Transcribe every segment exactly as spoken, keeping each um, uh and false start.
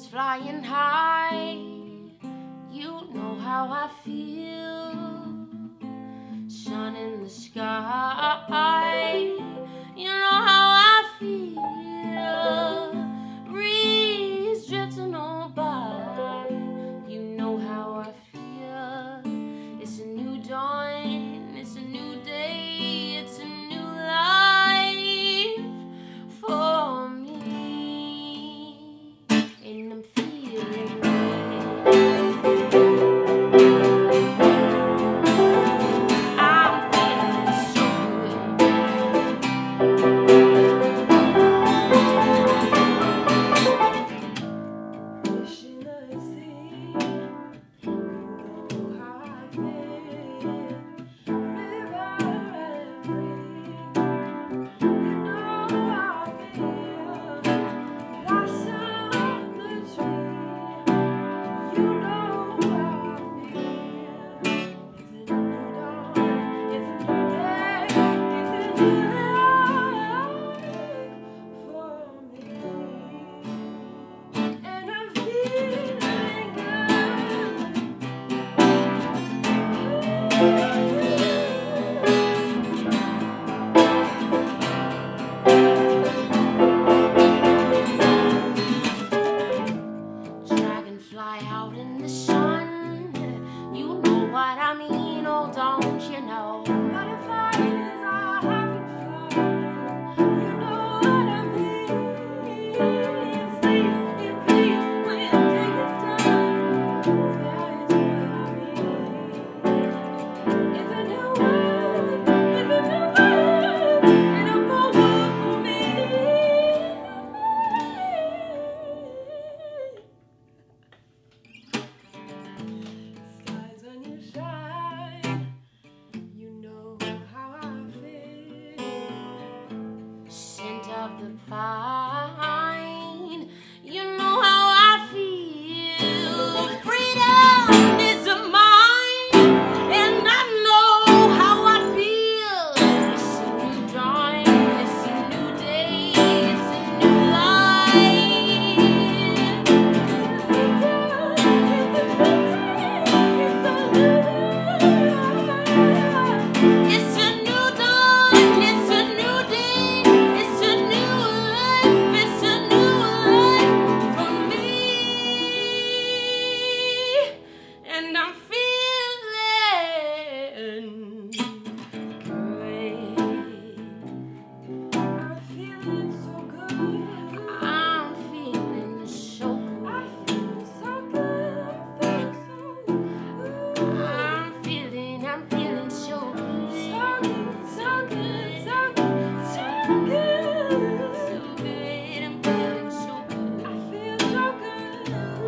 was flying high. You know how I feel. Sun in the sky. You know how I feel. Breeze drifting on by. You know how I feel. It's a new dawn. It's a new day. It's a new life for me. And I'm feeling of the pine. You know how I feel. Freedom is a mine, and I know how I feel. It's a new dawn, it's a new day, it's a new life. It's a new dawn, it's a new day. And I'm feeling great. I'm feeling so good. I'm feeling so good. I'm feeling, I'm feeling so good. So good, so good, so good. So good, I'm feeling so good. I feel so good.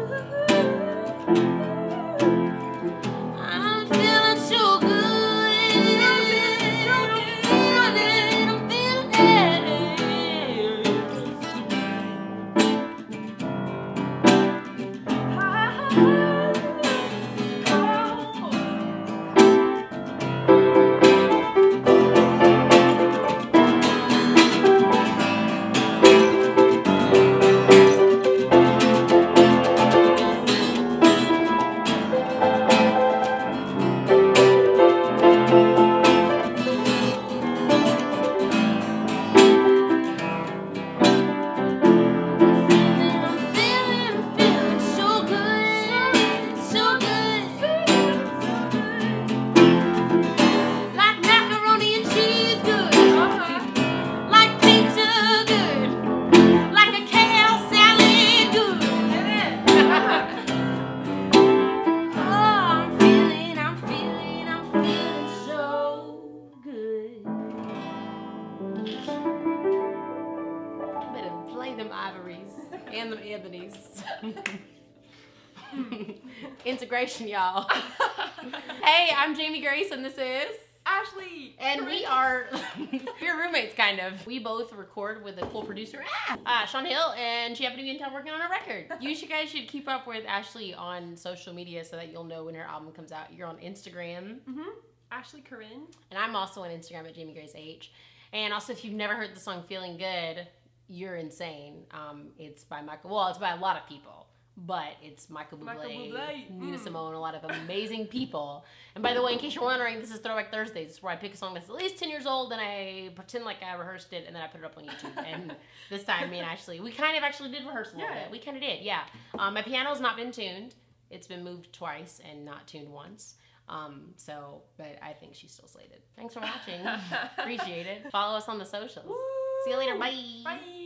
And them ebonies. Integration, y'all. Hey, I'm Jamie Grace and this is Ashley. And we are we're roommates, kind of. We both record with a cool producer, ah! uh, Sean Hill, and she happened to be in town working on a record. You should, guys should keep up with Ashley on social media so that you'll know when her album comes out. You're on Instagram. Mm-hmm. Ashley Corryn. And I'm also on Instagram at Jamie Grace H. And also, if you've never heard the song Feeling Good, you're insane. Um, it's by Michael, well, it's by a lot of people. but it's Michael Bublé, Michael Bublé. Nina mm. Simone, a lot of amazing people. And by the way, in case you're wondering, this is Throwback Thursdays. This is where I pick a song that's at least ten years old and I pretend like I rehearsed it and then I put it up on YouTube. And this time, me and Ashley, we kind of actually did rehearse a little yeah. bit. We kind of did, yeah. Um, my piano's not been tuned. It's been moved twice and not tuned once. Um, so, but I think she's still slated. Thanks for watching. Appreciate it. Follow us on the socials. Woo! See you later. Bye. Bye.